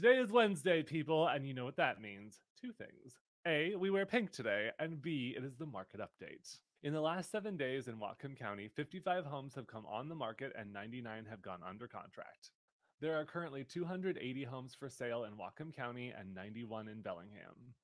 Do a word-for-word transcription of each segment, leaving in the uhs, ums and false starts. Today is Wednesday, people, and you know what that means. Two things. A, we wear pink today, and B, it is the market update. In the last seven days in Whatcom County, fifty-five homes have come on the market and ninety-nine have gone under contract. There are currently two hundred eighty homes for sale in Whatcom County and ninety-one in Bellingham.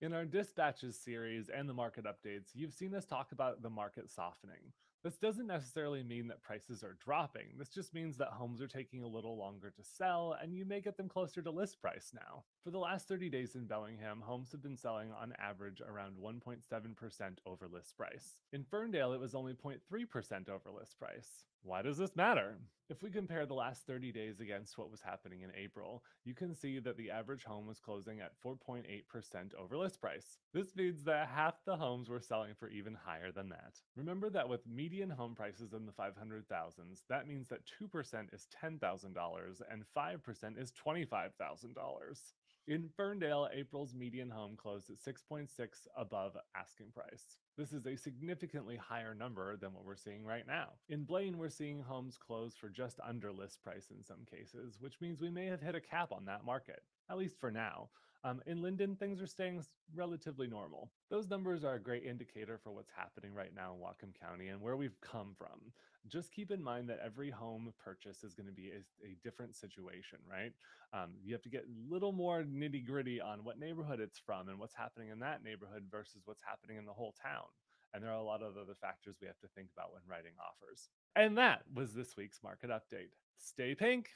In our dispatches series and the market updates, you've seen us talk about the market softening. This doesn't necessarily mean that prices are dropping. This just means that homes are taking a little longer to sell, and you may get them closer to list price now. For the last thirty days in Bellingham, homes have been selling on average around one point seven percent over list price. In Ferndale, it was only zero point three percent over list price. Why does this matter? If we compare the last thirty days against what was happening in April, you can see that the average home was closing at four point eight percent over list price. This means that half the homes were selling for even higher than that. Remember that with median home prices in the five hundred thousands, that means that two percent is ten thousand dollars and five percent is twenty-five thousand dollars. In Ferndale, April's median home closed at six point six above asking price. This is a significantly higher number than what we're seeing right now. In Blaine, we're seeing homes close for just under list price in some cases, which means we may have hit a cap on that market, at least for now. Um, in Linden, things are staying relatively normal. Those numbers are a great indicator for what's happening right now in Whatcom County and where we've come from. Just keep in mind that every home purchase is going to be a, a different situation, right? Um, you have to get a little more nitty gritty on what neighborhood it's from and what's happening in that neighborhood versus what's happening in the whole town. And there are a lot of other factors we have to think about when writing offers. And that was this week's market update. Stay pink.